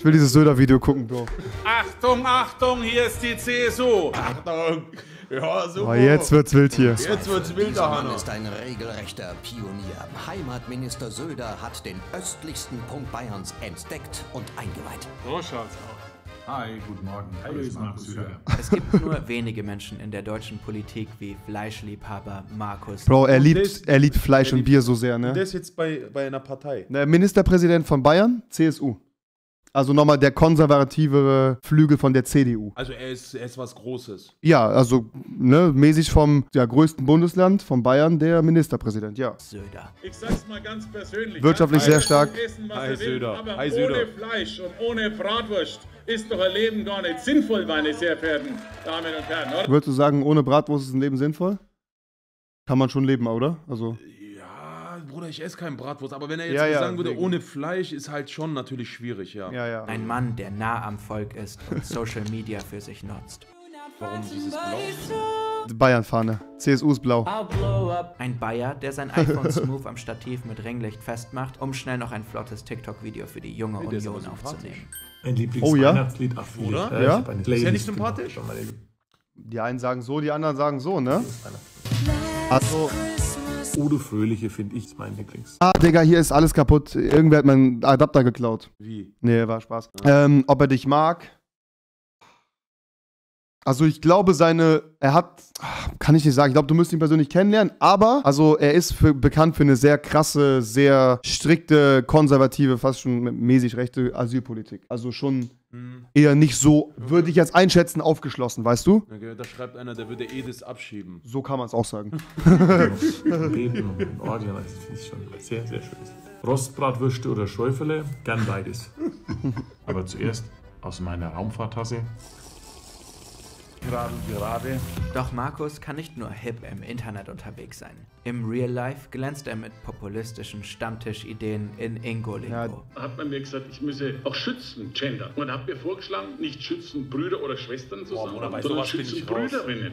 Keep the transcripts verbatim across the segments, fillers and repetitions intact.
Ich will dieses Söder-Video gucken, Bro. Achtung, Achtung, hier ist die C S U. Achtung. Ja, super. Aber jetzt wird's wild hier. Jetzt wird's wild, Dieser Mann ist ein regelrechter Pionier. Heimatminister Söder hat den östlichsten Punkt Bayerns entdeckt und eingeweiht. So schaut's aus. Hi, guten Morgen. Hallo, ich bin Markus Söder. Es gibt nur wenige Menschen in der deutschen Politik wie Fleischliebhaber Markus. Bro, er liebt, das, er liebt Fleisch er liebt, und Bier so sehr, ne? Der ist jetzt bei, bei einer Partei. Der Ministerpräsident von Bayern, C S U. Also nochmal der konservativere Flügel von der C D U. Also er ist, er ist was Großes. Ja, also ne, mäßig vom ja, größten Bundesland, von Bayern, der Ministerpräsident, ja. Söder. Ich sag's mal ganz persönlich. Wirtschaftlich sehr stark. Essen, Hi Söder. Will, aber Hi Söder. Ohne Fleisch und ohne Bratwurst ist doch ein Leben gar nicht sinnvoll, meine sehr verehrten Damen und Herren, oder? Würdest du sagen, ohne Bratwurst ist ein Leben sinnvoll? Kann man schon leben, oder? Also... Bruder, ich esse keinen Bratwurst, aber wenn er jetzt ja, ja, sagen würde, wegen. ohne Fleisch ist halt schon natürlich schwierig, ja. Ja, ja. Ein Mann, der nah am Volk ist und Social Media für sich nutzt. Warum dieses Blau? Bayern-Fahne. C S U ist blau. Ein Bayer, der sein iPhone Smooth am Stativ mit Ringlicht festmacht, um schnell noch ein flottes TikTok-Video für die junge hey, Union so aufzunehmen. Ein Lieblingsweihnachtslied, oh, ja? oder? Äh, ja? Ist ja nicht sympathisch? Die einen sagen so, die anderen sagen so, ne? Also... Udo Fröhliche finde ich mein Lieblings. Ah, Digga, hier ist alles kaputt. Irgendwer hat meinen Adapter geklaut. Wie? Nee, war Spaß. Ah. Ähm, ob er dich mag? Also ich glaube seine, er hat, kann ich nicht sagen, ich glaube, du müsst ihn persönlich kennenlernen, aber, also er ist für, bekannt für eine sehr krasse, sehr strikte, konservative, fast schon mäßig rechte Asylpolitik. Also schon hm. eher nicht so, würde ich jetzt einschätzen, aufgeschlossen, weißt du? Okay, da schreibt einer, der würde Edis abschieben. So kann man es auch sagen. Leben und Ordnung, das finde ich schon sehr, sehr schön. Rostbratwürste oder Schäufele, gern beides. Aber zuerst aus meiner Raumfahrtasse. Gerade, gerade. Doch Markus kann nicht nur hip im Internet unterwegs sein. Im Real Life glänzt er mit populistischen Stammtischideen in Ingolingo. Ja. Hat man mir gesagt, ich müsse auch schützen, Gender. Und hat mir vorgeschlagen, nicht schützen Brüder oder Schwestern zu sagen, sondern so schützen Brüderinnen.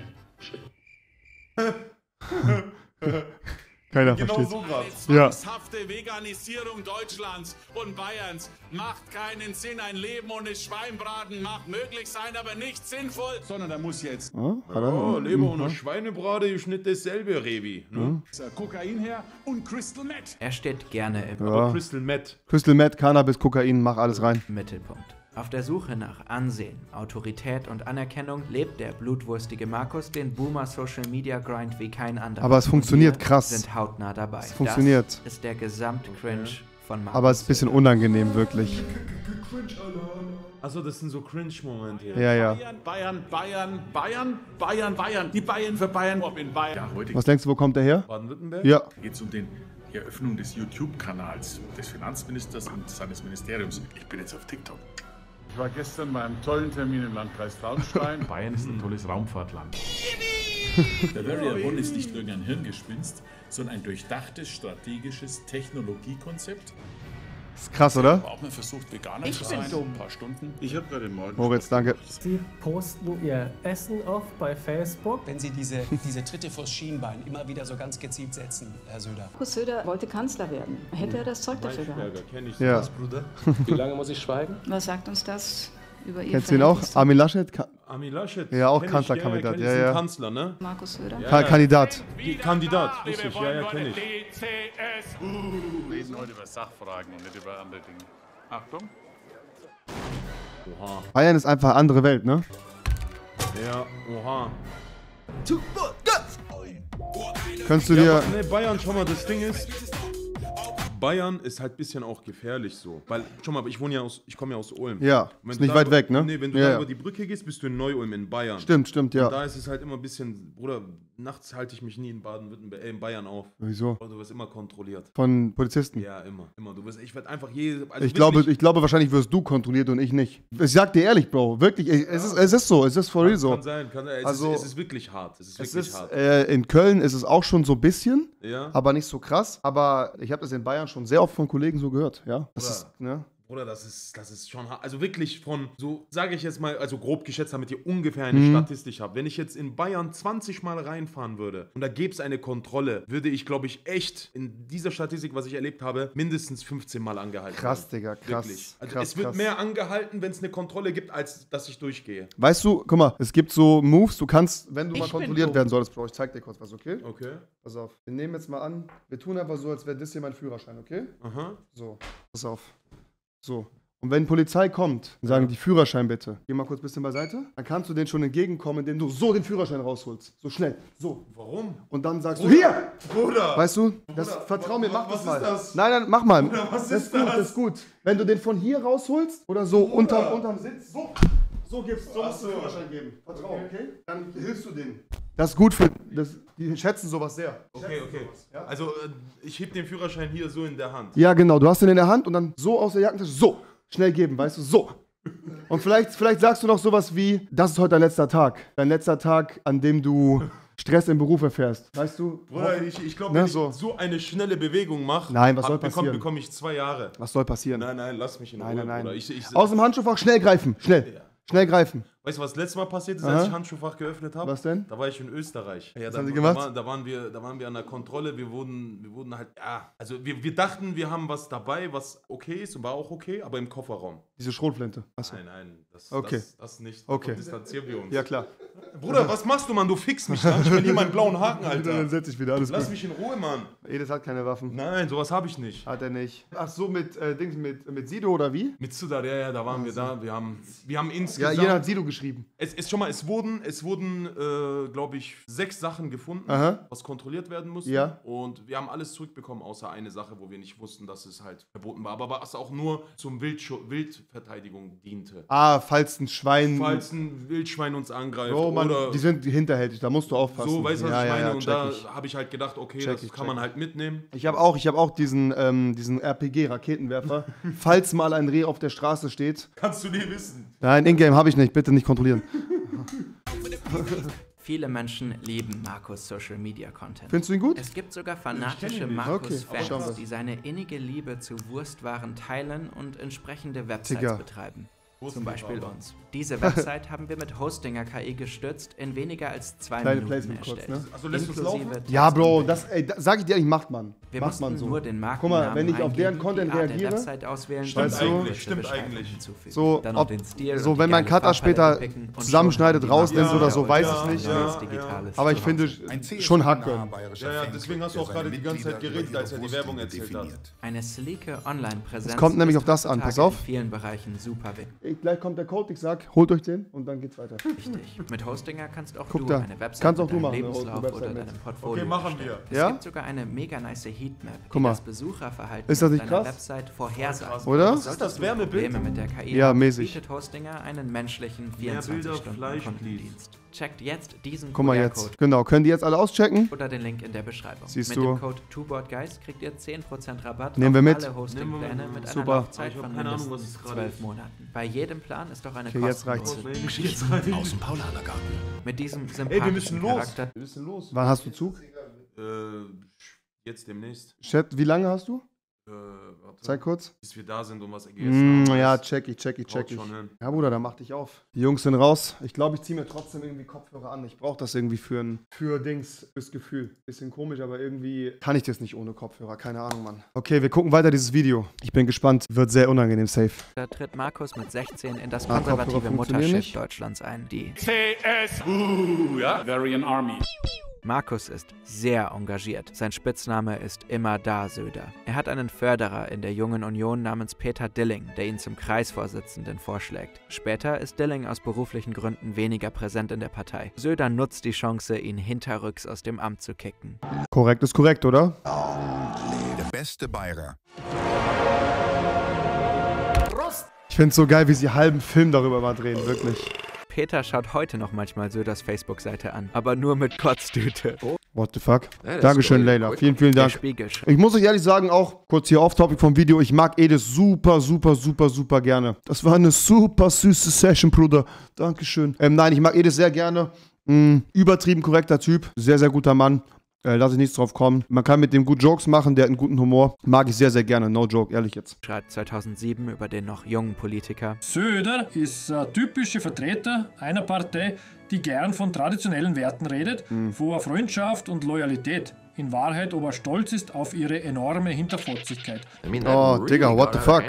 Keiner genau versteht. So gerade. Zwangshafte ja. Veganisierung Deutschlands und Bayerns macht keinen Sinn. Ein Leben ohne Schweinbraten mag möglich sein, aber nicht sinnvoll. Sondern da muss jetzt... Oh, oh Leben mhm. ohne Schweinebraten ist nicht dasselbe, Revi. Ne? Mhm. Kokain her und Crystal Meth. Er steht gerne im... Ja. Aber Crystal Meth. Crystal Meth, Cannabis, Kokain, mach alles rein. Mittelpunkt. Auf der Suche nach Ansehen, Autorität und Anerkennung lebt der blutwurstige Markus den Boomer-Social-Media-Grind wie kein anderer. Aber es funktioniert krass. Sind hautnah dabei. Es funktioniert. Das ist der Gesamt-Cringe von Markus. Aber es ist ein bisschen unangenehm, wirklich. Also das sind so Cringe-Momente. Ja, ja. Bayern, Bayern, Bayern, Bayern, Bayern, Bayern. Die Bayern für Bayern. In Bayern. Ja, heute. Was denkst du, wo kommt der her? Baden-Württemberg? Ja. Geht's um den... Die Eröffnung des YouTube-Kanals des Finanzministers und seines Ministeriums. Ich bin jetzt auf TikTok. Ich war gestern bei einem tollen Termin im Landkreis Traunstein. Bayern ist ein tolles Raumfahrtland. Bavaria One ist nicht irgendein Hirngespinst, sondern ein durchdachtes, strategisches Technologiekonzept. Das ist krass, oder? Ich habe auch mal versucht, veganer zu sein. Ein paar Stunden. Ich habe gerade morgen. Moritz, danke. Sie posten ihr Essen auf bei Facebook. Wenn Sie diese, diese Tritte vors Schienbein immer wieder so ganz gezielt setzen, Herr Söder. Markus Söder wollte Kanzler werden. Hätte er das Zeug dafür gehabt? Kenn ich ja. das, Bruder. Wie lange muss ich schweigen? Was sagt uns das über Ihr Kennst du ihn auch? Armin Laschet? Armin Laschet. Ja, auch Kanzlerkandidat. Ja, ja, ja. Kanzler, ne? Markus Söder. Ja, ja. Kandidat. Kandidat, richtig. Ja, ja, kenne ich. Wir reden heute über Sachfragen und nicht über andere Dinge. Achtung. Oha. Bayern ist einfach eine andere Welt, ne? Ja, oha. Könntest du dir... Ja, ne, Bayern, schau mal, das Ding ist... Bayern ist halt ein bisschen auch gefährlich so, weil, schau mal, ich wohne ja aus, ich komme ja aus Ulm. Ja, ist nicht weit weg, ne? Nee, wenn du ja, da ja. über die Brücke gehst, bist du in Neu-Ulm in Bayern. Stimmt, stimmt, ja. Und da ist es halt immer ein bisschen, Bruder, nachts halte ich mich nie in Baden-Württemberg, äh, in Bayern auf. Wieso? Aber du wirst immer kontrolliert. Von Polizisten? Ja, immer, immer. Du wirst, ich werde einfach je... Also ich, glaube, ich glaube, wahrscheinlich wirst du kontrolliert und ich nicht. Ich sag dir ehrlich, Bro, wirklich, ich, ja. es, ist, es ist so, es ist for real so. Kann sein, kann sein, es, also, ist, es ist wirklich hart, es ist es wirklich ist, hart. Äh, in Köln ist es auch schon so ein bisschen, ja. aber nicht so krass, aber ich habe das in Bayern schon sehr oft von Kollegen so gehört, ja. Das ist, ne? Bruder, das ist, das ist schon hart. Also wirklich von, so sage ich jetzt mal, also grob geschätzt, damit ihr ungefähr eine mhm. Statistik habt. Wenn ich jetzt in Bayern zwanzig Mal reinfahren würde und da gäbe es eine Kontrolle, würde ich, glaube ich, echt in dieser Statistik, was ich erlebt habe, mindestens fünfzehn Mal angehalten. Krass, Digga, krass. Wirklich. Also krass, es wird krass. mehr angehalten, wenn es eine Kontrolle gibt, als dass ich durchgehe. Weißt du, guck mal, es gibt so Moves, du kannst, wenn du ich mal kontrolliert werden solltest, Bro, ich zeig dir kurz was, okay? Okay. Pass auf, wir nehmen jetzt mal an, wir tun einfach so, als wäre das hier mein Führerschein, okay? Aha. So, pass auf. So. Und wenn Polizei kommt und sagen, die Führerschein bitte, geh mal kurz ein bisschen beiseite, dann kannst du denen schon entgegenkommen, indem du so den Führerschein rausholst. So schnell. So. Warum? Und dann sagst Bruder, du, hier! Bruder! Weißt du, das, Bruder, vertrau mir, mach was das mal. Ist das? Nein, nein, mach mal. Bruder, was das ist gut, das? Das ist gut. Wenn du den von hier rausholst oder so unterm, unterm Sitz, so, so gibst so musst du den Führerschein geben. Vertrau, okay. okay? Dann hilfst du denen. Das ist gut für, das, die schätzen sowas sehr. Okay, okay. Sowas, ja? Also ich heb den Führerschein hier so in der Hand. Ja, genau. Du hast den in der Hand und dann so aus der Jackentasche, so. Schnell geben, weißt du, so. Und vielleicht, vielleicht sagst du noch sowas wie, das ist heute dein letzter Tag. Dein letzter Tag, an dem du Stress im Beruf erfährst, weißt du? Bruder, ich, ich glaube, wenn ich so. so eine schnelle Bewegung mache, bekomme bekomm ich zwei Jahre. Was soll passieren? Nein, nein, lass mich in Ruhe, nein, nein, nein. Bruder. Ich, ich, aus dem Handschuhfach schnell greifen, schnell. Ja. Schnell greifen. Weißt du, was letztes Mal passiert ist, als Aha. ich Handschuhfach geöffnet habe? Was denn? Da war ich in Österreich. Ja, was da, haben Sie gemacht? Da, war, da, waren wir, da waren wir an der Kontrolle. Wir wurden, wir wurden halt, ja, also wir, wir dachten, wir haben was dabei, was okay ist und war auch okay, aber im Kofferraum. Diese Schrotflinte? Achso. Nein, nein, das, okay. das, das nicht. Okay. Davon distanzieren wir uns. Ja, klar. Bruder, was machst du, Mann? Du fixst mich. Dann. Ich will hier meinen blauen Haken, Alter. Dann setz ich wieder alles. Lass gut. mich in Ruhe, Mann. Edis hat keine Waffen. Nein, sowas habe ich nicht. Hat er nicht. Ach so, mit, äh, Dings, mit, mit Sido oder wie? Mit Söder, ja, ja, da waren Ach, wir so. da. Wir haben, wir haben insgesamt... Ja, jeder hat Sido geschrieben. Es ist schon mal, es wurden, es wurden äh, glaube ich, sechs Sachen gefunden, Aha. was kontrolliert werden musste. Ja. Und wir haben alles zurückbekommen, außer eine Sache, wo wir nicht wussten, dass es halt verboten war. Aber was auch nur zum Wildschutz... Wild Verteidigung diente. Ah, falls ein Schwein... Falls ein Wildschwein uns angreift. Oh, Mann, oder die sind hinterhältig, da musst du aufpassen. So, weißt du, was ja, ich meine? Ja, ja, und da habe ich halt gedacht, okay, check das ich, kann man ich. halt mitnehmen. Ich habe auch, ich hab auch diesen, ähm, diesen R P G-Raketenwerfer. Falls mal ein Reh auf der Straße steht... Kannst du nie wissen. Nein, Ingame habe ich nicht, bitte nicht kontrollieren. Viele Menschen lieben Markus' Social Media Content. Findest du ihn gut? Es gibt sogar fanatische Markus-Fans, okay. die seine innige Liebe zu Wurstwaren teilen und entsprechende Websites Digga. betreiben. Wurst Zum Beispiel Wurst. uns. Diese Website haben wir mit Hostinger K I gestützt, in weniger als zwei Kleine Minuten erstellt. Kurz, ne? Also lässt du's laufen? Ja, Bro, das, ey, das sag ich dir eigentlich, macht man. Wir macht man so. Nur den Guck mal, wenn ich auf deren Content reagiere, auswählen, stimmt eigentlich, stimmt eigentlich. So, ob, so wenn mein Cutter später zusammenschneidet, rausnimmt ja, oder so, ja, weiß ja, ich nicht. Ja, ja. Aber ich finde schon Hackgönnen. Ja, ja, deswegen hast du auch gerade die ganze Zeit geredet, als er die Werbung erzählt hat. Eine sleeke Online-Präsenz. Es kommt nämlich auf das an, pass auf. In vielen Bereichen super wichtig. Gleich kommt der Code, ich sag, holt euch den und dann geht's weiter. Richtig. Mit Hostinger kannst auch Guck du da. eine Website auch mit deinem Lebenslauf Website oder deinem Portfolio Okay, machen wir. Es ja? gibt sogar eine mega nice Heatmap, die das Besucherverhalten ist das nicht deiner krass? Website vorhersagt. Oder? Ist das, das Wärmebild? Mit der K I ja, mäßig. Bietet Hostinger einen menschlichen vierundzwanzig-Stunden-Kundendienst. Checkt jetzt diesen Guck mal jetzt. Genau, können die jetzt alle auschecken? Oder den Link in der Beschreibung. Siehst mit du. dem Code TwoBoardGuys kriegt ihr zehn Prozent Rabatt Nehmen wir mit. Alle Hosting-Pläne mit einer Laufzeit von mindestens zwölf Monaten. Bei jedem Plan ist auch eine okay, kostenlose Geschichte aus dem Paulanergarten. Mit diesem sympathischen Ey, Charakter. Wir müssen los. Wann hast du Zug? Äh, jetzt demnächst. Chat, wie lange hast du? Äh, Zeig kurz. Bis wir da sind und was gegessen mm, haben. Ja, check ich, check ich, check ich. Ja, Bruder, dann mach dich auf. Die Jungs sind raus. Ich glaube, ich ziehe mir trotzdem irgendwie Kopfhörer an. Ich brauche das irgendwie für ein, für Dings, fürs Gefühl. Bisschen komisch, aber irgendwie kann ich das nicht ohne Kopfhörer. Keine Ahnung, Mann. Okay, wir gucken weiter dieses Video. Ich bin gespannt. Wird sehr unangenehm, safe. Da tritt Markus mit sechzehn in das ah, konservative Mutterschiff Deutschlands ein. Die C S U, ja? Varian Army. Markus ist sehr engagiert. Sein Spitzname ist immer da Söder. Er hat einen Förderer in der Jungen Union namens Peter Dilling, der ihn zum Kreisvorsitzenden vorschlägt. Später ist Dilling aus beruflichen Gründen weniger präsent in der Partei. Söder nutzt die Chance, ihn hinterrücks aus dem Amt zu kicken. Korrekt ist korrekt, oder? Der beste Bayer. Ich find's so geil, wie sie halben Film darüber mal drehen, wirklich. Peter schaut heute noch manchmal Söders Facebook-Seite an, aber nur mit Kotztüte. What the fuck? Ja, Dankeschön, cool. Leila. Vielen, vielen Dank. Ich muss euch ehrlich sagen, auch kurz hier off-topic vom Video, ich mag Edis super, super, super, super gerne. Das war eine super süße Session, Bruder. Dankeschön. Ähm, nein, ich mag Edis sehr gerne. Mhm, übertrieben korrekter Typ. Sehr, sehr guter Mann. Äh, lass ich nichts drauf kommen. Man kann mit dem gut Jokes machen, der hat einen guten Humor. Mag ich sehr, sehr gerne. No joke, ehrlich jetzt. Schreibt zweitausendsieben über den noch jungen Politiker. Söder ist ein typischer Vertreter einer Partei, die gern von traditionellen Werten redet, mhm. vor Freundschaft und Loyalität. In Wahrheit, ob er stolz ist auf ihre enorme Hinterfotzigkeit. Oh, Digga, what the fuck?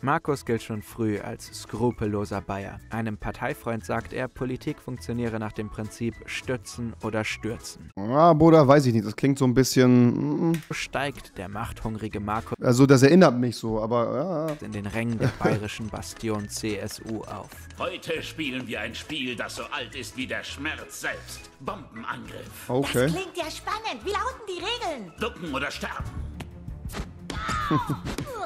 Markus gilt schon früh als skrupelloser Bayer. Einem Parteifreund sagt er, Politik funktioniere nach dem Prinzip stützen oder stürzen. Ah, Bruder, weiß ich nicht. Das klingt so ein bisschen... Mm-mm. Steigt der machthungrige Markus... Also, das erinnert mich so, aber... Ja. ...in den Rängen der bayerischen Bastion C S U auf. Heute spielen wir ein Spiel, das so alt ist wie der Schmerz selbst. Bombenangriff. Okay. Das klingt ja spannend. Wie lauten die Regeln? Ducken oder sterben.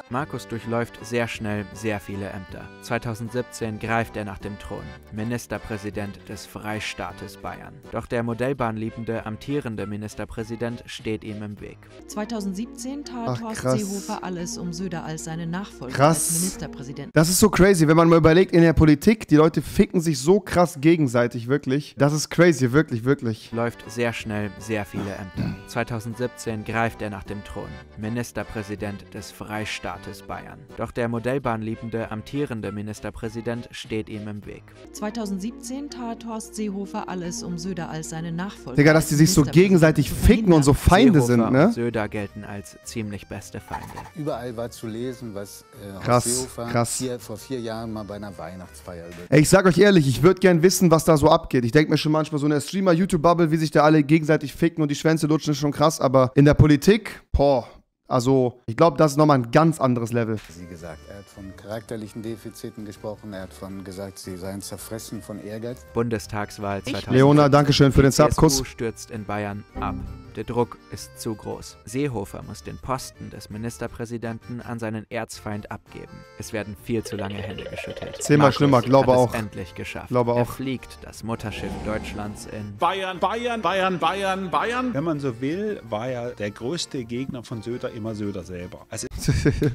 Markus durchläuft sehr schnell sehr viele Ämter. zweitausendsiebzehn greift er nach dem Thron, Ministerpräsident des Freistaates Bayern. Doch der modellbahnliebende, amtierende Ministerpräsident steht ihm im Weg. zweitausendsiebzehn tat Ach, Horst Seehofer alles, um Söder als seinen Nachfolger krass. als Ministerpräsident. Das ist so crazy, wenn man mal überlegt, in der Politik, die Leute ficken sich so krass gegenseitig, wirklich. Das ist crazy, wirklich, wirklich. Läuft sehr schnell sehr viele Ämter. zweitausendsiebzehn greift er nach dem Thron, Ministerpräsident des Freistaates Bayern. Doch der modellbahnliebende, amtierende Ministerpräsident steht ihm im Weg. zweitausendsiebzehn tat Horst Seehofer alles, um Söder als seinen Nachfolger. Digga, dass die sich so gegenseitig ficken und so Feinde Seehofer sind, ne? Und Söder gelten als ziemlich beste Feinde. Überall war zu lesen, was äh, Horst krass, Seehofer krass. Hier vor vier Jahren mal bei einer Weihnachtsfeier über. Ich sag euch ehrlich, ich würde gern wissen, was da so abgeht. Ich denke mir schon manchmal so in der Streamer-YouTube-Bubble, wie sich da alle gegenseitig ficken und die Schwänze lutschen, ist schon krass, aber in der Politik, boah. Also, ich glaube, das ist nochmal ein ganz anderes Level. Sie gesagt, er hat von charakterlichen Defiziten gesprochen, er hat von gesagt, sie seien zerfressen von Ehrgeiz. Bundestagswahl zweitausendsiebzehn. Leona, danke schön für den Subkuss. Die C S U stürzt in Bayern ab. Der Druck ist zu groß. Seehofer muss den Posten des Ministerpräsidenten an seinen Erzfeind abgeben. Es werden viel zu lange Hände geschüttelt. Zehnmal schlimmer, glaube auch. Endlich geschafft. Glaube auch. Er fliegt das Mutterschiff Deutschlands in Bayern, Bayern, Bayern, Bayern, Bayern. Wenn man so will, war ja der größte Gegner von Söder immer Söder selber. Also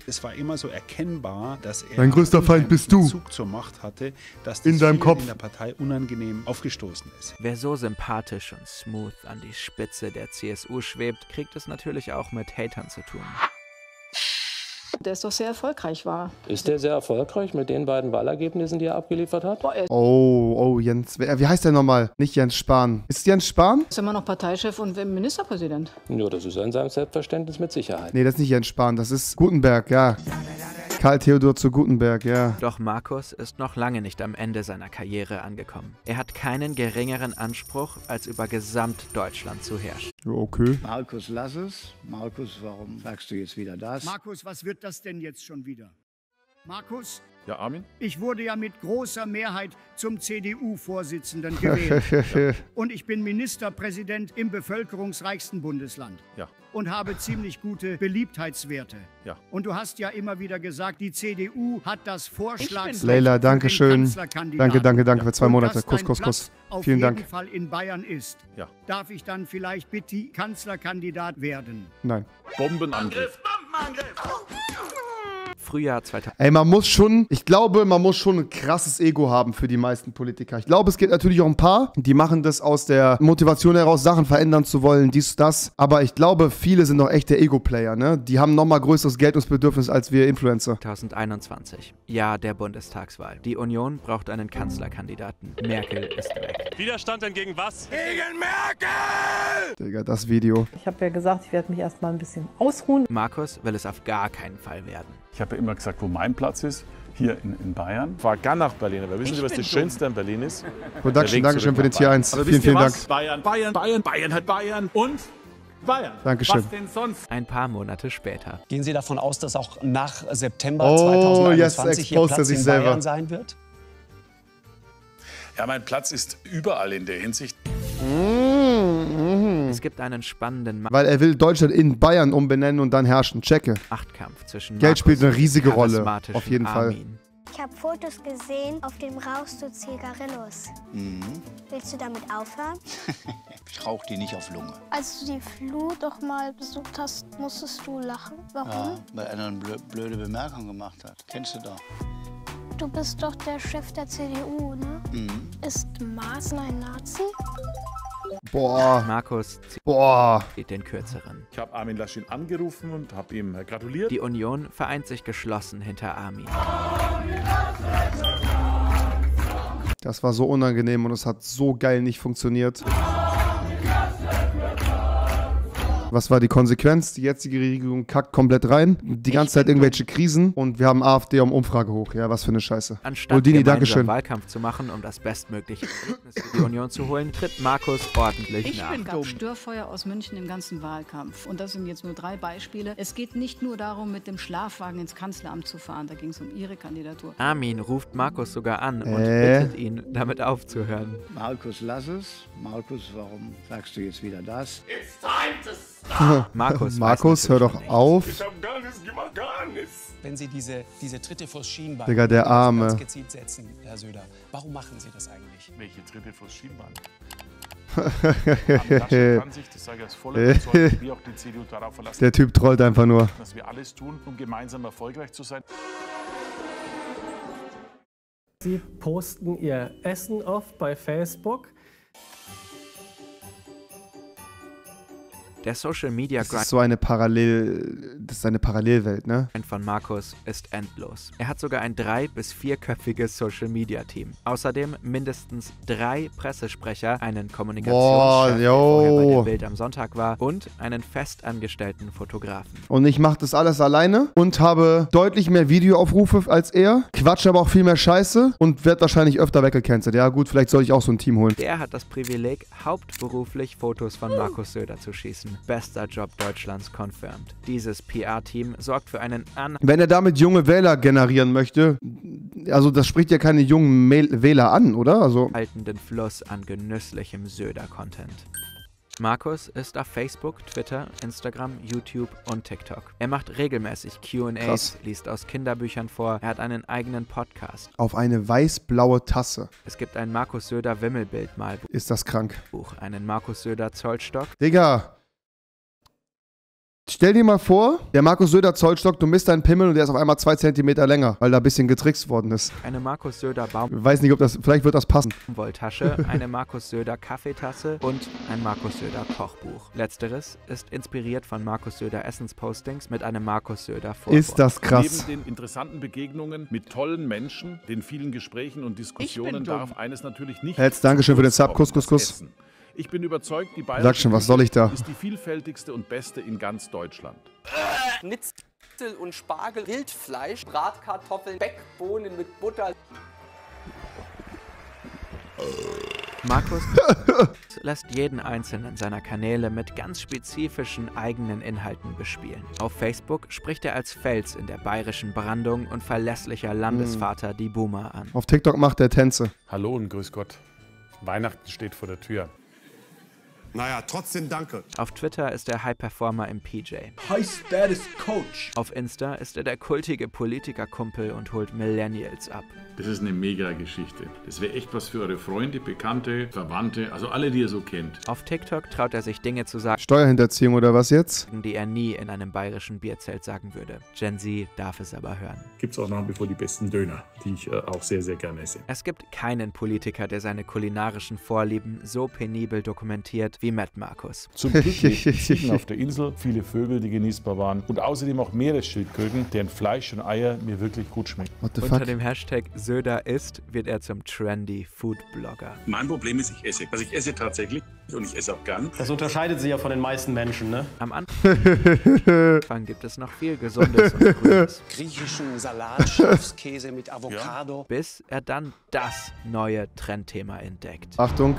es war immer so erkennbar, dass er mein größter Feind bist du. Bezug zur Macht hatte, dass das in deinem Kopf in der Partei unangenehm aufgestoßen ist. Wer so sympathisch und smooth an die Spitze der C S U schwebt, kriegt es natürlich auch mit Hatern zu tun. Der ist doch sehr erfolgreich, war. Ist der sehr erfolgreich mit den beiden Wahlergebnissen, die er abgeliefert hat? Oh, oh, Jens. Wie heißt der nochmal? Nicht Jens Spahn. Ist Jens Spahn? Ist immer noch Parteichef und Ministerpräsident. Ja, das ist in seinem Selbstverständnis mit Sicherheit. Nee, das ist nicht Jens Spahn, das ist Gutenberg, ja. Karl Theodor zu Gutenberg, ja. Doch Markus ist noch lange nicht am Ende seiner Karriere angekommen. Er hat keinen geringeren Anspruch, als über Gesamtdeutschland zu herrschen. Ja, okay. Markus, lass es. Markus, warum sagst du jetzt wieder das? Markus, was wird das denn jetzt schon wieder? Markus? Ja, Armin? Ich wurde ja mit großer Mehrheit zum C D U-Vorsitzenden gewählt. Ja. Und ich bin Ministerpräsident im bevölkerungsreichsten Bundesland. Ja. Und habe ziemlich gute Beliebtheitswerte. Ja. Und du hast ja immer wieder gesagt, die C D U hat das Vorschlagsrecht. Leila, danke schön. Danke, danke, danke ja. für zwei Monate. Kuss, Kuss, Kuss. Vielen Dank. Auf jeden Fall in Bayern ist. Ja. Darf ich dann vielleicht bitte Kanzlerkandidat werden? Nein. Bombenangriff. Bombenangriff. Oh. Frühjahr zweitausend. Ey, man muss schon, ich glaube, man muss schon ein krasses Ego haben für die meisten Politiker. Ich glaube, es gibt natürlich auch ein paar, die machen das aus der Motivation heraus, Sachen verändern zu wollen, dies, das. Aber ich glaube, viele sind noch echte Ego-Player, ne? Die haben nochmal größeres Geltungsbedürfnis als wir Influencer. zweitausendeinundzwanzig, Jahr der Bundestagswahl. Die Union braucht einen Kanzlerkandidaten. Merkel ist weg. Widerstand entgegen was? Gegen Merkel! Digga, das Video. Ich habe ja gesagt, ich werde mich erstmal ein bisschen ausruhen. Markus will es auf gar keinen Fall werden. Ich habe ja immer gesagt, wo mein Platz ist, hier in, in Bayern. Ich war gar nach Berlin, aber wissen Sie, was das Schönste an Berlin ist? Production, Dankeschön für den Tier eins. Vielen, vielen Dank. Bayern, Bayern, Bayern, Bayern hat Bayern und Bayern. Dankeschön. Was denn sonst? Ein paar Monate später. Gehen Sie davon aus, dass auch nach September oh, zweitausendeinundzwanzig yes, Ihr Platz er sich in Bayern selber. sein wird? Ja, mein Platz ist überall in der Hinsicht. Es gibt einen spannenden Mann. Weil er will Deutschland in Bayern umbenennen und dann herrschen. Checke. Achtkampf zwischen Geld spielt eine riesige Rolle. Auf jeden Fall. Ich habe Fotos gesehen, auf dem rauchst du Zigarillos. Mhm. Willst du damit aufhören? Ich rauche die nicht auf Lunge. Als du die Flu doch mal besucht hast, musstest du lachen. Warum? Ja, weil einer eine blöde Bemerkung gemacht hat. Kennst du doch. Du bist doch der Chef der C D U, ne? Mhm. Ist Maaßen ein Nazi? Boah. Markus Boah. geht den Kürzeren. Ich habe Armin Laschet angerufen und habe ihm gratuliert. Die Union vereint sich geschlossen hinter Armin. Das war so unangenehm und es hat so geil nicht funktioniert. Was war die Konsequenz? Die jetzige Regierung kackt komplett rein. Die ganze Zeit irgendwelche Krisen und wir haben AfD um Umfrage hoch. Ja, was für eine Scheiße. Anstatt Boldini, Dankeschön. Wahlkampf zu machen, um das bestmögliche Ergebnis für die Union zu holen, tritt Markus ordentlich ich nach. Ich bin dumm. Störfeuer aus München im ganzen Wahlkampf. Und das sind jetzt nur drei Beispiele. Es geht nicht nur darum, mit dem Schlafwagen ins Kanzleramt zu fahren. Da ging es um ihre Kandidatur. Armin ruft Markus sogar an und äh. bittet ihn, damit aufzuhören. Markus, lass es. Markus, warum sagst du jetzt wieder das? It's time to Markus, Markus hör doch auf. Ich hab gar nichts gemacht, gar nichts. Wenn Sie diese, diese Tritte vors Schienbein Digga, der Arme. ganz gezielt setzen, Herr Söder, warum machen Sie das eigentlich? Welche Tritte vors Schienbein? Der Typ trollt einfach nur. Dass wir alles tun, um gemeinsam erfolgreich zu sein. Sie posten Ihr Essen oft bei Facebook. Der Social Media Grind. Das ist so eine Parallel, das ist eine Parallelwelt, ne? Von Markus ist endlos. Er hat sogar ein drei- bis vierköpfiges Social Media Team. Außerdem mindestens drei Pressesprecher, einen Kommunikationschef, der vorher bei Bild am Sonntag war, und einen festangestellten Fotografen. Und ich mache das alles alleine und habe deutlich mehr Videoaufrufe als er, quatsche aber auch viel mehr Scheiße und werde wahrscheinlich öfter weggecancelt. Ja gut, vielleicht soll ich auch so ein Team holen. Der hat das Privileg, hauptberuflich Fotos von Markus Söder zu schießen. Bester Job Deutschlands confirmed. Dieses P R-Team sorgt für einen An... Wenn er damit junge Wähler generieren möchte, also das spricht ja keine jungen Mail Wähler an, oder? Also haltenden Fluss an genüsslichem Söder-Content. Markus ist auf Facebook, Twitter, Instagram, YouTube und TikTok. Er macht regelmäßig Q and A's, liest aus Kinderbüchern vor, er hat einen eigenen Podcast. Auf eine weiß-blaue Tasse. Es gibt ein Markus Söder Wimmelbildmalbuch. Ist das krank? Buch, einen Markus Söder Zollstock. Digga! Stell dir mal vor, der Markus Söder Zollstock, du misst deinen Pimmel und der ist auf einmal zwei Zentimeter länger, weil da ein bisschen getrickst worden ist. Eine Markus Söder Baum... Ich weiß nicht, ob das... Vielleicht wird das passen. Wolltasche, eine Markus Söder Kaffeetasse und ein Markus Söder Kochbuch. Letzteres ist inspiriert von Markus Söder Essenspostings mit einem Markus Söder Vorwort. Ist das krass. Neben den interessanten Begegnungen mit tollen Menschen, den vielen Gesprächen und Diskussionen darf eines natürlich nicht... Jetzt, Dankeschön für den Sub. Kuss, Kuss, Kuss. Essen. Ich bin überzeugt, die Bayern Sag schon, was soll ich da? ist die vielfältigste und beste in ganz Deutschland. Schnitzel und Spargel, Wildfleisch, Bratkartoffeln, Backbohnen mit Butter. Markus lässt jeden einzelnen seiner Kanäle mit ganz spezifischen eigenen Inhalten bespielen. Auf Facebook spricht er als Fels in der bayerischen Brandung und verlässlicher Landesvater die Boomer an. Auf TikTok macht er Tänze. Hallo und grüß Gott. Weihnachten steht vor der Tür. Naja, trotzdem danke. Auf Twitter ist er High-Performer im P J. High-Status-Coach. Auf Insta ist er der kultige Politikerkumpel und holt Millennials ab. Das ist eine Mega-Geschichte. Das wäre echt was für eure Freunde, Bekannte, Verwandte, also alle, die ihr so kennt. Auf TikTok traut er sich Dinge zu sagen. Steuerhinterziehung oder was jetzt? Die er nie in einem bayerischen Bierzelt sagen würde. Gen Z darf es aber hören. Gibt's auch nach wie vor die besten Döner, die ich äh, auch sehr, sehr gerne esse. Es gibt keinen Politiker, der seine kulinarischen Vorlieben so penibel dokumentiert, wie Matt Markus. Zum Glück nicht auf der Insel, viele Vögel, die genießbar waren und außerdem auch Meeresschildkröten, deren Fleisch und Eier mir wirklich gut schmecken. Unter dem Hashtag Söder isst wird er zum trendy Food-Blogger. Mein Problem ist, ich esse. Also ich esse tatsächlich und ich esse auch gern. Das unterscheidet sich ja von den meisten Menschen, ne? Am Anfang gibt es noch viel Gesundes und Grünes. Griechischen Salat, Schafskäse mit Avocado. Ja. Bis er dann das neue Trendthema entdeckt. Achtung!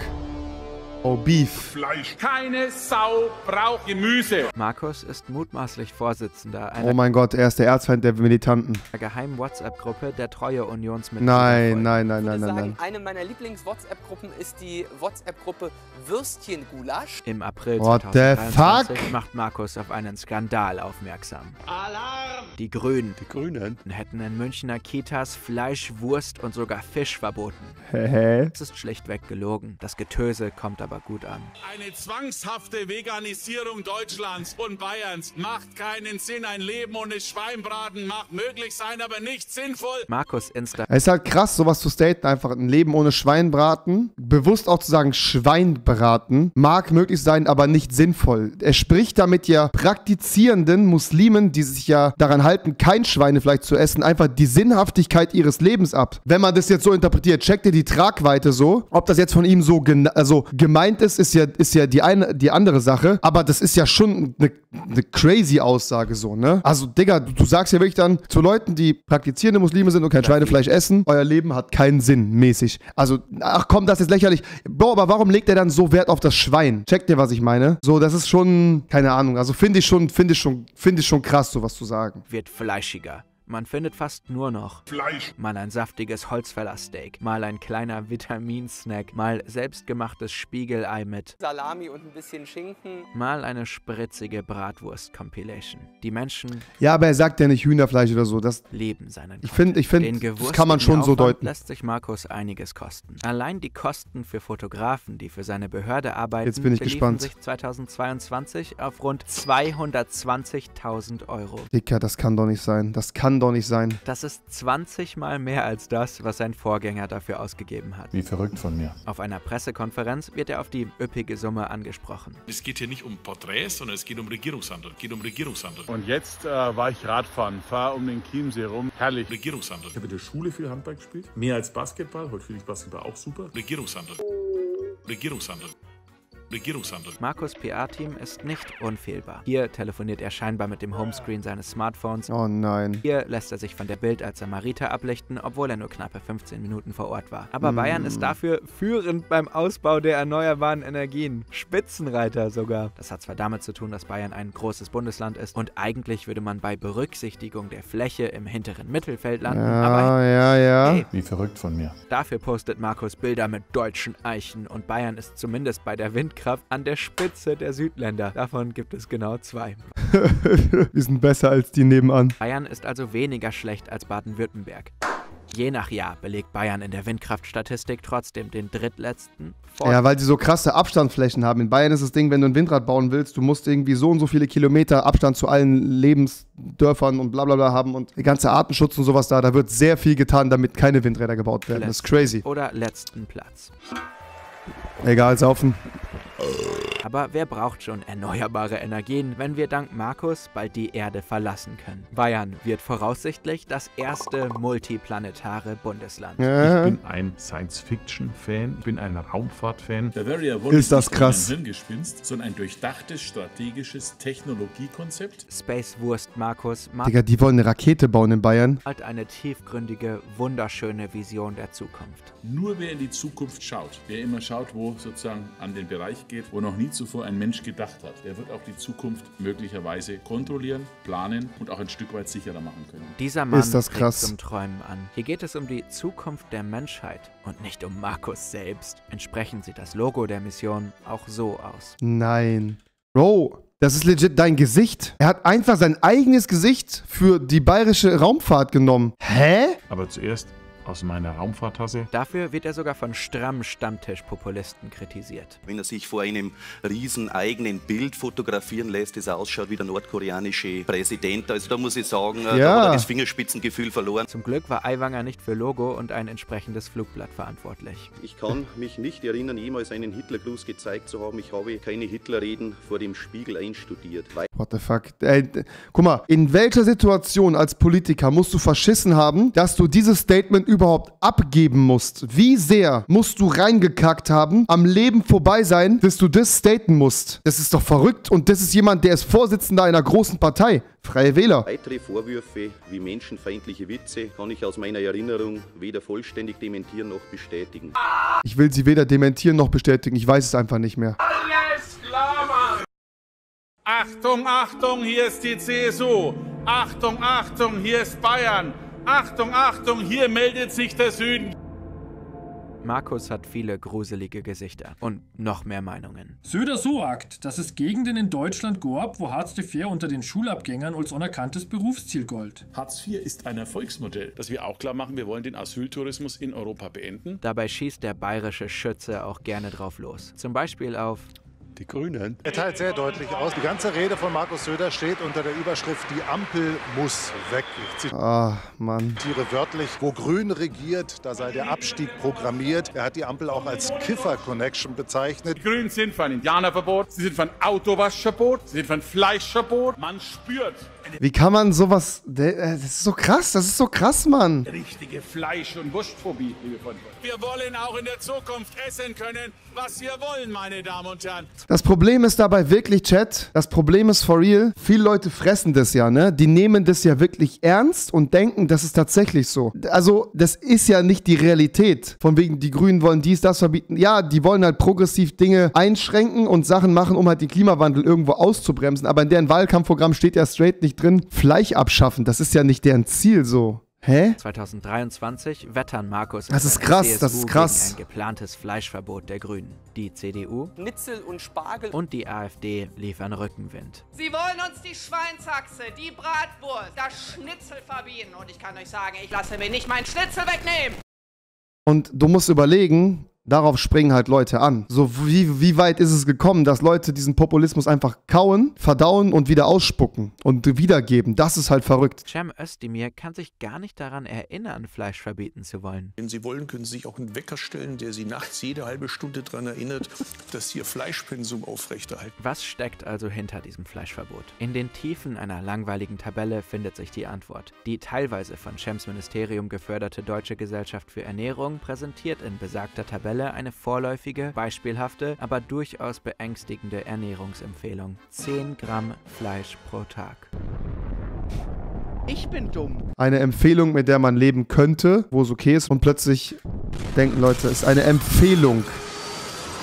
Oh, Beef. Fleisch. Keine Sau braucht Gemüse. Markus ist mutmaßlich Vorsitzender einer... Oh mein Gott, er ist der Erzfeind der Militanten. ...einer geheimen WhatsApp-Gruppe der treue Unionsmitglieder. Nein, nein, nein, nein, nein, nein. Eine meiner Lieblings-WhatsApp-Gruppen ist die WhatsApp-Gruppe Würstchen-Gulasch. Im April zweitausenddreiundzwanzig macht Markus auf einen Skandal aufmerksam. Alarm! Die Grünen. Die Grünen hätten in Münchner Kitas Fleisch, Wurst und sogar Fisch verboten. Hä? Das ist schlichtweg gelogen. Das Getöse kommt aber aber gut an. Eine zwangshafte Veganisierung Deutschlands und Bayerns macht keinen Sinn. Ein Leben ohne Schweinbraten mag möglich sein, aber nicht sinnvoll. Markus Instagram. Es ist halt krass, sowas zu staten. Einfach ein Leben ohne Schweinbraten. Bewusst auch zu sagen, Schweinbraten mag möglich sein, aber nicht sinnvoll. Er spricht damit ja praktizierenden Muslimen, die sich ja daran halten, kein Schweinefleisch zu essen, einfach die Sinnhaftigkeit ihres Lebens ab. Wenn man das jetzt so interpretiert, checkt ihr die Tragweite so. Ob das jetzt von ihm so also gemeint ist, ist ja, ist ja die, eine, die andere Sache. Aber das ist ja schon eine, eine crazy Aussage so, ne? Also, Digga, du, du sagst ja wirklich dann zu Leuten, die praktizierende Muslime sind und kein Schweinefleisch essen, euer Leben hat keinen Sinn, mäßig. Also, ach komm, das ist lächerlich. Bro, aber warum legt er dann so Wert auf das Schwein? Checkt ihr, was ich meine? So, das ist schon, keine Ahnung, also finde ich schon, finde ich schon, finde ich schon krass, sowas zu sagen. Wird fleischiger. Man findet fast nur noch Fleisch. Mal ein saftiges Holzfällersteak, mal ein kleiner Vitaminsnack, mal selbstgemachtes Spiegelei mit Salami und ein bisschen Schinken, mal eine spritzige Bratwurst-Compilation. Die Menschen... Ja, aber er sagt ja nicht Hühnerfleisch oder so. Das leben seinen Ich finde, ich find, das kann man schon so deuten. Lässt sich Markus einiges kosten. Allein die Kosten für Fotografen, die für seine Behörde arbeiten, Jetzt bin ich beliefen gespannt. sich zweitausendzweiundzwanzig auf rund zweihundertzwanzigtausend Euro. Dicker, das kann doch nicht sein. Das kann doch nicht sein. Das ist zwanzig Mal mehr als das, was sein Vorgänger dafür ausgegeben hat. Wie verrückt von mir. Auf einer Pressekonferenz wird er auf die üppige Summe angesprochen. Es geht hier nicht um Porträts, sondern es geht um Regierungshandel. Es geht um Regierungshandel. Und jetzt äh, war ich Radfahren, fahre um den Chiemsee rum. Herrlich. Regierungshandel. Ich habe in der Schule viel Handball gespielt. Mehr als Basketball. Heute finde ich Basketball auch super. Regierungshandel. Regierungshandel. Regierungshandel. Markus' P R-Team ist nicht unfehlbar. Hier telefoniert er scheinbar mit dem Homescreen seines Smartphones. Oh nein. Hier lässt er sich von der Bild als Samariter ablichten, obwohl er nur knappe fünfzehn Minuten vor Ort war. Aber mm. Bayern ist dafür führend beim Ausbau der erneuerbaren Energien. Spitzenreiter sogar. Das hat zwar damit zu tun, dass Bayern ein großes Bundesland ist und eigentlich würde man bei Berücksichtigung der Fläche im hinteren Mittelfeld landen. Ja, aber ja, ja. Hey, wie verrückt von mir. Dafür postet Markus Bilder mit deutschen Eichen und Bayern ist zumindest bei der Wind Kraft an der Spitze der Südländer. Davon gibt es genau zwei. Wir sind besser als die nebenan. Bayern ist also weniger schlecht als Baden-Württemberg. Je nach Jahr belegt Bayern in der Windkraftstatistik trotzdem den drittletzten Vorteil. Ja, weil sie so krasse Abstandflächen haben. In Bayern ist das Ding, wenn du ein Windrad bauen willst, du musst irgendwie so und so viele Kilometer Abstand zu allen Lebensdörfern und blablabla bla bla haben und die ganze Artenschutz und sowas da. Da wird sehr viel getan, damit keine Windräder gebaut werden. Letzten das ist crazy. Oder letzten Platz. Egal, saufen. Aber wer braucht schon erneuerbare Energien, wenn wir dank Markus bald die Erde verlassen können? Bayern wird voraussichtlich das erste multiplanetare Bundesland. Ja. Ich bin ein Science-Fiction-Fan, ich bin ein Raumfahrt-Fan. Bavaria wurde ist das krass. Nicht nur ein Sinngespinst, sondern ein durchdachtes, strategisches Technologiekonzept. Space-Wurst Markus. Mar Digga, die wollen eine Rakete bauen in Bayern. Hat eine tiefgründige, wunderschöne Vision der Zukunft. Nur wer in die Zukunft schaut, wer immer schaut, wo sozusagen an den Bereich geht, wo noch nie zuvor ein Mensch gedacht hat. Er wird auch die Zukunft möglicherweise kontrollieren, planen und auch ein Stück weit sicherer machen können. Dieser Mann ist das krass. Kriegt zum Träumen an. Hier geht es um die Zukunft der Menschheit und nicht um Markus selbst. Entsprechend sieht das Logo der Mission auch so aus. Nein. Bro, das ist legit dein Gesicht. Er hat einfach sein eigenes Gesicht für die bayerische Raumfahrt genommen. Hä? Aber zuerst... aus meiner Raumfahrtasse. Dafür wird er sogar von strammen Stammtischpopulisten kritisiert. Wenn er sich vor einem riesen eigenen Bild fotografieren lässt, das ausschaut wie der nordkoreanische Präsident. Also da muss ich sagen, ja. Da hat er das Fingerspitzengefühl verloren. Zum Glück war Aiwanger nicht für Logo und ein entsprechendes Flugblatt verantwortlich. Ich kann mich nicht erinnern, jemals einen Hitlergruß gezeigt zu haben. Ich habe keine Hitlerreden vor dem Spiegel einstudiert. What the fuck? Ey, guck mal, in welcher Situation als Politiker musst du verschissen haben, dass du dieses Statement über überhaupt abgeben musst? Wie sehr musst du reingekackt haben, am Leben vorbei sein, bis du das staten musst? Das ist doch verrückt und das ist jemand, der ist Vorsitzender einer großen Partei. Freie Wähler. Weitere Vorwürfe wie menschenfeindliche Witze kann ich aus meiner Erinnerung weder vollständig dementieren noch bestätigen. Ich will sie weder dementieren noch bestätigen. Ich weiß es einfach nicht mehr. Alles klar, Mann. Achtung, Achtung, hier ist die C S U. Achtung, Achtung, hier ist Bayern. Achtung, Achtung, hier meldet sich der Süden. Markus hat viele gruselige Gesichter und noch mehr Meinungen. Söder sagt, dass es Gegenden in Deutschland gab, wo Hartz vier unter den Schulabgängern als anerkanntes Berufsziel galt. Hartz vier ist ein Erfolgsmodell, dass wir auch klar machen, wir wollen den Asyltourismus in Europa beenden. Dabei schießt der bayerische Schütze auch gerne drauf los. Zum Beispiel auf die Grünen. Er teilt sehr deutlich aus. Die ganze Rede von Markus Söder steht unter der Überschrift "Die Ampel muss weg". Ich zitiere, ah, Mann. zitiere wörtlich, wo Grün regiert, da sei der Abstieg programmiert. Er hat die Ampel auch als Kiffer-Connection bezeichnet. Die Grünen sind für ein Indianerverbot, sie sind für ein Autowaschverbot, sie sind für ein Fleischverbot. Man spürt. Wie kann man sowas... Das ist so krass, das ist so krass, Mann. Richtige Fleisch- und Wurstphobie, liebe Freunde. Wir wollen auch in der Zukunft essen können, was wir wollen, meine Damen und Herren. Das Problem ist dabei wirklich, Chat, das Problem ist for real, viele Leute fressen das ja, ne? Die nehmen das ja wirklich ernst und denken, das ist tatsächlich so. Also, das ist ja nicht die Realität. Von wegen, die Grünen wollen dies, das verbieten. Ja, die wollen halt progressiv Dinge einschränken und Sachen machen, um halt den Klimawandel irgendwo auszubremsen. Aber in deren Wahlkampfprogramm steht ja straight nicht drin, Fleisch abschaffen, das ist ja nicht deren Ziel so. Hä? zweitausenddreiundzwanzig wettern Markus das ist krass, C S U das ist krass. Gegen ein geplantes Fleischverbot der Grünen. Die C D U, Schnitzel und Spargel und die A F D liefern Rückenwind. Sie wollen uns die Schweinshaxe, die Bratwurst, das Schnitzel verbieten. Und ich kann euch sagen, ich lasse mir nicht mein Schnitzel wegnehmen. Und du musst überlegen, darauf springen halt Leute an. So wie, wie weit ist es gekommen, dass Leute diesen Populismus einfach kauen, verdauen und wieder ausspucken und wiedergeben. Das ist halt verrückt. Cem Özdemir kann sich gar nicht daran erinnern, Fleisch verbieten zu wollen. Wenn Sie wollen, können Sie sich auch einen Wecker stellen, der Sie nachts jede halbe Stunde daran erinnert, dass Sie Ihr Fleischpensum aufrechterhalten. Was steckt also hinter diesem Fleischverbot? In den Tiefen einer langweiligen Tabelle findet sich die Antwort. Die teilweise von Cems Ministerium geförderte Deutsche Gesellschaft für Ernährung präsentiert in besagter Tabelle eine vorläufige, beispielhafte, aber durchaus beängstigende Ernährungsempfehlung. zehn Gramm Fleisch pro Tag. Ich bin dumm. Eine Empfehlung, mit der man leben könnte, wo es okay ist. Und plötzlich denken Leute, es ist eine Empfehlung.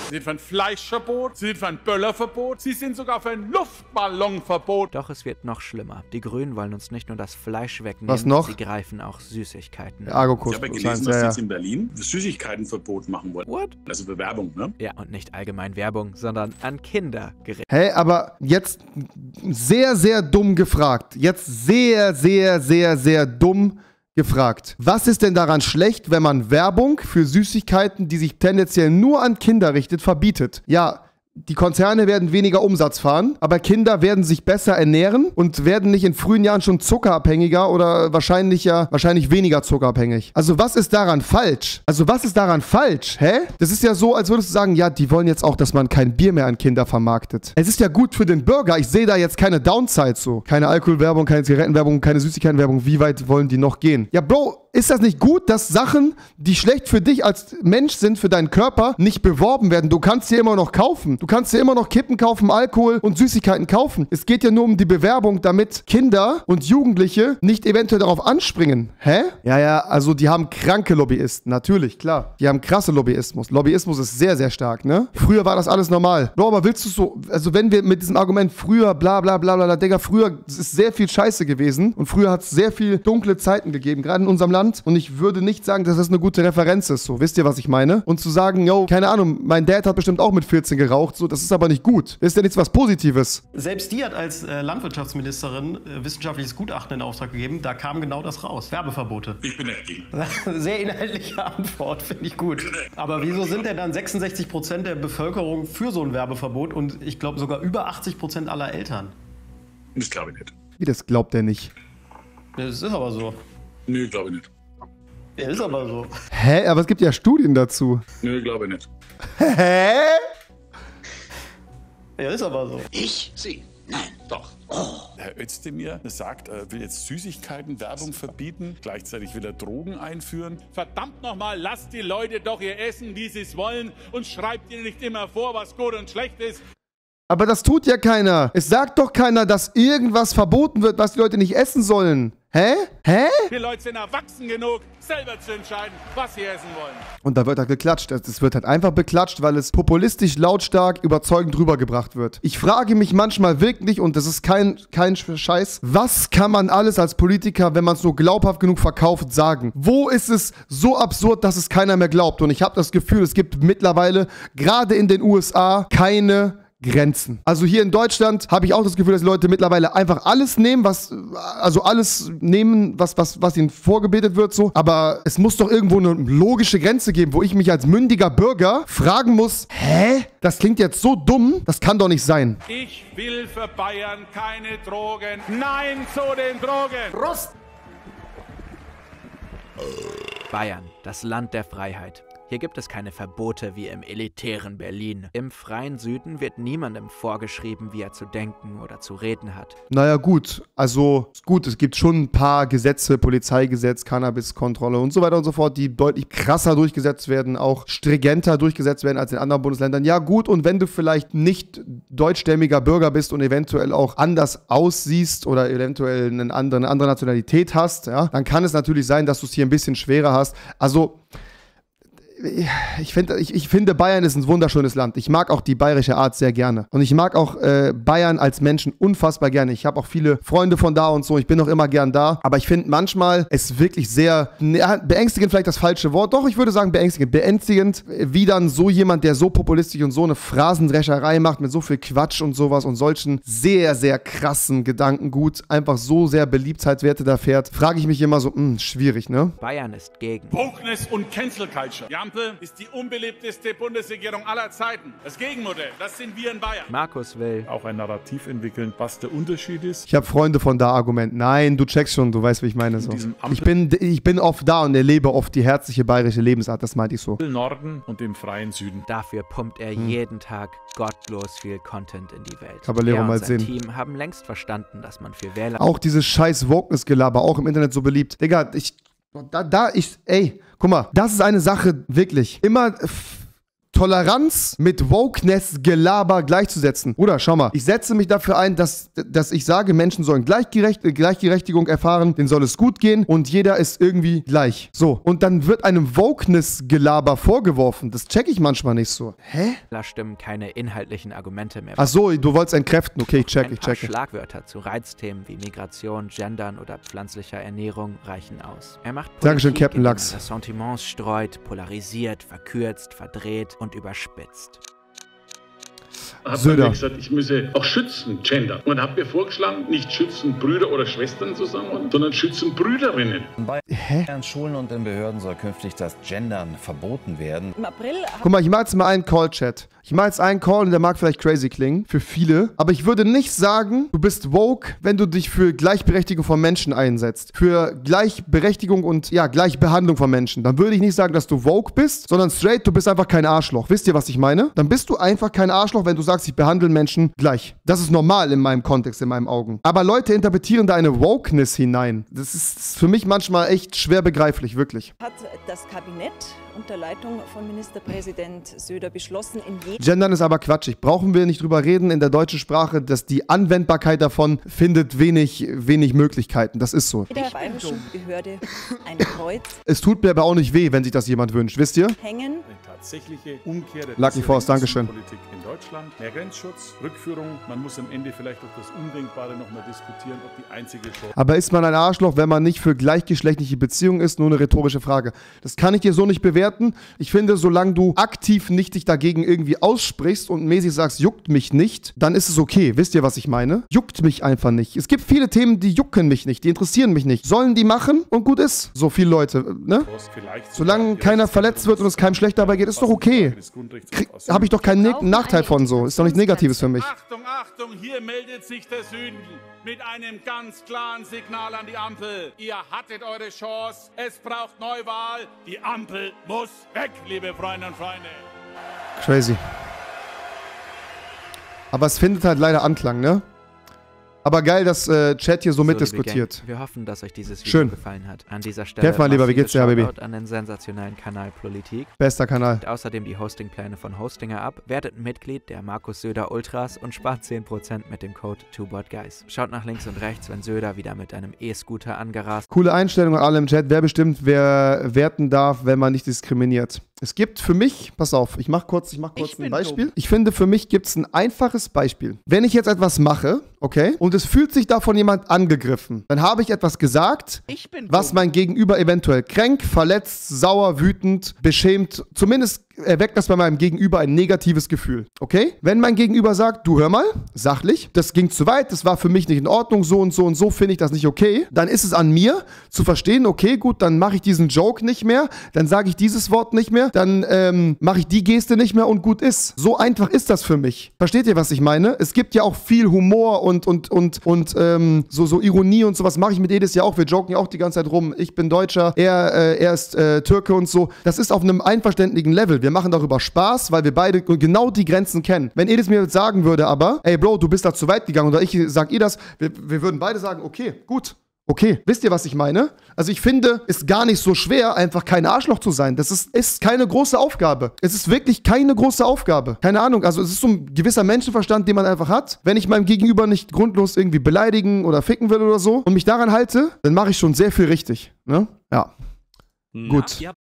Sie sind für ein Fleischverbot, sie sind für ein Böllerverbot, sie sind sogar für ein Luftballonverbot. Doch es wird noch schlimmer. Die Grünen wollen uns nicht nur das Fleisch wegnehmen, was noch? Sie greifen auch Süßigkeiten. Ich habe gelesen, dass sie ja. jetzt in Berlin Süßigkeitenverbot machen wollen. What? Also für Werbung, ne? Ja, und nicht allgemein Werbung, sondern an Kinder gerichtet. Hey, aber jetzt sehr, sehr dumm gefragt. Jetzt sehr, sehr, sehr, sehr dumm gefragt. Was ist denn daran schlecht, wenn man Werbung für Süßigkeiten, die sich tendenziell nur an Kinder richtet, verbietet? Ja, die Konzerne werden weniger Umsatz fahren, aber Kinder werden sich besser ernähren und werden nicht in frühen Jahren schon zuckerabhängiger oder wahrscheinlich ja, wahrscheinlich weniger zuckerabhängig. Also was ist daran falsch? Also was ist daran falsch? Hä? Das ist ja so, als würdest du sagen, ja, die wollen jetzt auch, dass man kein Bier mehr an Kinder vermarktet. Es ist ja gut für den Bürger. Ich sehe da jetzt keine Downside so. Keine Alkoholwerbung, keine Zigarettenwerbung, keine Süßigkeitenwerbung. Wie weit wollen die noch gehen? Ja, Bro, ist das nicht gut, dass Sachen, die schlecht für dich als Mensch sind, für deinen Körper, nicht beworben werden? Du kannst sie immer noch kaufen. Du kannst dir immer noch Kippen kaufen, Alkohol und Süßigkeiten kaufen. Es geht ja nur um die Bewerbung, damit Kinder und Jugendliche nicht eventuell darauf anspringen. Hä? Ja, ja, also die haben kranke Lobbyisten. Natürlich, klar. Die haben krasse Lobbyismus. Lobbyismus ist sehr, sehr stark, ne? Früher war das alles normal. Bro, aber willst du so... Also wenn wir mit diesem Argument früher, bla, bla, bla, bla, Digga, früher ist sehr viel Scheiße gewesen. Und früher hat es sehr viel dunkle Zeiten gegeben, gerade in unserem Land. Und ich würde nicht sagen, dass das eine gute Referenz ist. So, wisst ihr, was ich meine? Und zu sagen, yo, keine Ahnung, mein Dad hat bestimmt auch mit vierzehn geraucht. So, das ist aber nicht gut. Das ist ja nichts was Positives. Selbst die hat als äh, Landwirtschaftsministerin äh, wissenschaftliches Gutachten in Auftrag gegeben. Da kam genau das raus. Werbeverbote. Ich bin dagegen. Sehr inhaltliche Antwort, finde ich gut. Aber wieso sind denn dann sechsundsechzig Prozent der Bevölkerung für so ein Werbeverbot und ich glaube sogar über achtzig Prozent aller Eltern? Das glaube ich nicht. Wie, das glaubt er nicht? Das ist aber so. Nee, glaube ich nicht. Ja, ist aber so. Hä? Aber es gibt ja Studien dazu. Nö, glaube ich nicht. Hä? Ja, ist aber so. Ich? Sie? Nein, doch. Oh. Herr Özdemir sagt, er will jetzt Süßigkeitenwerbung verbieten, gleichzeitig will er Drogen einführen. Verdammt nochmal, lasst die Leute doch ihr Essen, wie sie es wollen und schreibt ihnen nicht immer vor, was gut und schlecht ist. Aber das tut ja keiner. Es sagt doch keiner, dass irgendwas verboten wird, was die Leute nicht essen sollen. Hä? Hä? Die Leute sind erwachsen genug, selber zu entscheiden, was sie essen wollen. Und da wird halt geklatscht. Es wird halt einfach beklatscht, weil es populistisch, lautstark, überzeugend rübergebracht wird. Ich frage mich manchmal wirklich, und das ist kein, kein Scheiß, was kann man alles als Politiker, wenn man es nur glaubhaft genug verkauft, sagen? Wo ist es so absurd, dass es keiner mehr glaubt? Und ich habe das Gefühl, es gibt mittlerweile, gerade in den U S A, keine Grenzen. Also hier in Deutschland habe ich auch das Gefühl, dass die Leute mittlerweile einfach alles nehmen, was, also alles nehmen, was, was, was ihnen vorgebetet wird, so. Aber es muss doch irgendwo eine logische Grenze geben, wo ich mich als mündiger Bürger fragen muss, hä? Das klingt jetzt so dumm, das kann doch nicht sein. Ich will für Bayern keine Drogen. Nein zu den Drogen. Prost! Bayern, das Land der Freiheit. Hier gibt es keine Verbote wie im elitären Berlin. Im freien Süden wird niemandem vorgeschrieben, wie er zu denken oder zu reden hat. Naja gut, also gut, es gibt schon ein paar Gesetze, Polizeigesetz, Cannabiskontrolle und so weiter und so fort, die deutlich krasser durchgesetzt werden, auch stringenter durchgesetzt werden als in anderen Bundesländern. Ja gut, und wenn du vielleicht nicht deutschstämmiger Bürger bist und eventuell auch anders aussiehst oder eventuell eine andere, eine andere Nationalität hast, ja, dann kann es natürlich sein, dass du es hier ein bisschen schwerer hast. Also Ich finde, ich, ich finde, Bayern ist ein wunderschönes Land. Ich mag auch die bayerische Art sehr gerne. Und ich mag auch äh, Bayern als Menschen unfassbar gerne. Ich habe auch viele Freunde von da und so. Ich bin auch immer gern da. Aber ich finde manchmal es wirklich sehr, ja, beängstigend vielleicht das falsche Wort. Doch, ich würde sagen beängstigend. Beängstigend, wie dann so jemand, der so populistisch und so eine Phrasendrescherei macht mit so viel Quatsch und sowas und solchen sehr, sehr krassen Gedankengut, einfach so sehr Beliebtheitswerte da fährt, frage ich mich immer so, mh, schwierig, ne? Bayern ist gegen Wokeness und Cancel Culture. Ja. Ist die unbeliebteste Bundesregierung aller Zeiten. Das Gegenmodell, das sind wir in Bayern. Markus will auch ein Narrativ entwickeln, was der Unterschied ist. Ich habe Freunde von da Argument. Nein, du checkst schon, du weißt, wie ich meine. So. Ich, bin, ich bin oft da und erlebe oft die herzliche bayerische Lebensart, das meinte ich so. Im Norden und im freien Süden. Dafür pumpt er hm. jeden Tag gottlos viel Content in die Welt. Caballero, mal sehen. Sein Team haben längst verstanden, dass man für Wähler... Auch dieses scheiß Wokeness-Gelaber, auch im Internet so beliebt. Digga, ich... Da, da, ich, ey, guck mal, das ist eine Sache, wirklich, immer Toleranz mit Wokeness-Gelaber gleichzusetzen. Bruder, schau mal, ich setze mich dafür ein, dass, dass ich sage, Menschen sollen Gleichgerecht, Gleichberechtigung erfahren, denen soll es gut gehen und jeder ist irgendwie gleich. So, und dann wird einem Wokeness-Gelaber vorgeworfen, das checke ich manchmal nicht so. Hä? Da stimmen keine inhaltlichen Argumente mehr. Ach so, du wolltest entkräften, okay, ich checke, ich checke. Schlagwörter zu Reizthemen wie Migration, Gendern oder pflanzlicher Ernährung reichen aus. Er macht Politik, Dankeschön, Captain Lachs. Sentiments streut, polarisiert, verkürzt, verdreht und überspitzt. Hat mir gesagt, ich müsse auch Schützen gendern. Und hat mir vorgeschlagen, nicht Schützenbrüder oder Schwestern zusammen, sondern Schützenbrüderinnen. Hä? An Schulen und in Behörden soll künftig das Gendern verboten werden. Im April. Guck mal, ich mache jetzt mal einen Call-Chat. Ich mache jetzt einen Call und der mag vielleicht crazy klingen, für viele. Aber ich würde nicht sagen, du bist woke, wenn du dich für Gleichberechtigung von Menschen einsetzt. Für Gleichberechtigung und, ja, Gleichbehandlung von Menschen. Dann würde ich nicht sagen, dass du woke bist, sondern straight, du bist einfach kein Arschloch. Wisst ihr, was ich meine? Dann bist du einfach kein Arschloch, wenn du sagst, ich behandle Menschen gleich. Das ist normal in meinem Kontext, in meinen Augen. Aber Leute interpretieren da eine Wokeness hinein. Das ist für mich manchmal echt schwer begreiflich, wirklich. Hat das Kabinett unter Leitung von Ministerpräsident Söder beschlossen, in jedem... Gendern ist aber quatschig. Brauchen wir nicht drüber reden in der deutschen Sprache, dass die Anwendbarkeit davon findet wenig, wenig Möglichkeiten. Das ist so. Der bayerischen Behörde ein Kreuz. Es tut mir aber auch nicht weh, wenn sich das jemand wünscht. Wisst ihr? Hängen. Eine tatsächliche Umkehr der Lucky Force, Dankeschön. Politik in Deutschland. Mehr Grenzschutz, Rückführung. Man muss am Ende vielleicht auch das Undenkbare nochmal diskutieren, ob die einzige Chance... Aber ist man ein Arschloch, wenn man nicht für gleichgeschlechtliche Beziehungen ist? Nur eine rhetorische Frage. Das kann ich dir so nicht bewerten. Ich finde, solange du aktiv nicht dich dagegen irgendwie aussprichst und mäßig sagst, juckt mich nicht, dann ist es okay. Wisst ihr, was ich meine? Juckt mich einfach nicht. Es gibt viele Themen, die jucken mich nicht, die interessieren mich nicht. Sollen die machen und gut ist. So viele Leute, ne? Solange keiner verletzt wird und es keinem schlecht dabei geht, ist doch okay. Habe ich doch keinen ne Nachteil von so. Ist doch nichts Negatives für mich. Achtung, Achtung, hier meldet sich der Süden mit einem ganz klaren Signal an die Ampel. Ihr hattet eure Chance, es braucht Neuwahl, die Ampel muss Muss weg, liebe Freundinnen und Freunde. Crazy. Aber es findet halt leider Anklang, ne? Aber geil, dass äh, Chat hier so, so mitdiskutiert. Gang, wir hoffen, dass euch dieses Video Schön. gefallen hat. An dieser Stelle Chef, mein Lieber, wie geht's dir, Baby? An den sensationellen Kanal Politik. Bester Kanal. Und außerdem die Hostingpläne von Hostinger ab. Werdet Mitglied der Markus Söder Ultras und spart zehn Prozent mit dem Code two bot guys. Schaut nach links und rechts, wenn Söder wieder mit einem E-Scooter angerast. Coole Einstellung an alle im Chat. Wer bestimmt, wer werten darf, wenn man nicht diskriminiert? Es gibt für mich, pass auf, ich mach kurz, ich mach kurz ich ein Beispiel. Dumm. Ich finde, für mich gibt es ein einfaches Beispiel. Wenn ich jetzt etwas mache, okay, und es fühlt sich davon jemand angegriffen, dann habe ich etwas gesagt, ich bin was dumm. mein Gegenüber eventuell kränkt, verletzt, sauer, wütend, beschämt, zumindest erweckt das bei meinem Gegenüber ein negatives Gefühl, okay? Wenn mein Gegenüber sagt, du hör mal, sachlich, das ging zu weit, das war für mich nicht in Ordnung, so und so und so finde ich das nicht okay, dann ist es an mir zu verstehen, okay, gut, dann mache ich diesen Joke nicht mehr, dann sage ich dieses Wort nicht mehr, dann ähm, mache ich die Geste nicht mehr und gut ist. So einfach ist das für mich. Versteht ihr, was ich meine? Es gibt ja auch viel Humor und, und, und, und ähm, so, so Ironie und sowas mache ich mit Edis ja auch, wir joken ja auch die ganze Zeit rum, ich bin Deutscher, er, äh, er ist äh, Türke und so. Das ist auf einem einverständlichen Level. Wir machen darüber Spaß, weil wir beide genau die Grenzen kennen. Wenn Edis mir jetzt sagen würde aber, ey Bro, du bist da zu weit gegangen oder ich sag ihr das, wir, wir würden beide sagen, okay, gut. Okay, wisst ihr, was ich meine? Also ich finde, es ist gar nicht so schwer, einfach kein Arschloch zu sein. Das ist, ist keine große Aufgabe. Es ist wirklich keine große Aufgabe. Keine Ahnung, also es ist so ein gewisser Menschenverstand, den man einfach hat. Wenn ich meinem Gegenüber nicht grundlos irgendwie beleidigen oder ficken will oder so und mich daran halte, dann mache ich schon sehr viel richtig, ne? Ja. Na, gut. Ja,